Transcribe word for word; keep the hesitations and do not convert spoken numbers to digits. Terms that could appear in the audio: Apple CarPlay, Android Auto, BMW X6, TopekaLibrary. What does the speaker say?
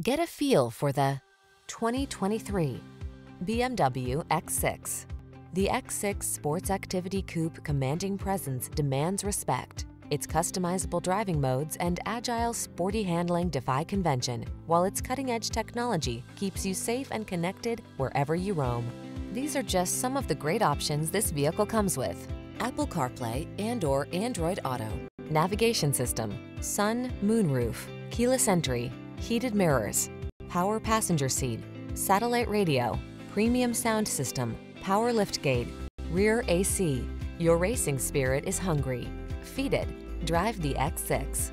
Get a feel for the twenty twenty-three B M W X six. The X six sports activity coupe commanding presence demands respect. Its customizable driving modes and agile, sporty handling defy convention, while its cutting-edge technology keeps you safe and connected wherever you roam. These are just some of the great options this vehicle comes with: Apple CarPlay and or Android Auto, navigation system, sun, moonroof, keyless entry, heated mirrors, power passenger seat, satellite radio, premium sound system, power liftgate, rear A C. Your racing spirit is hungry. Feed it. Drive the X six.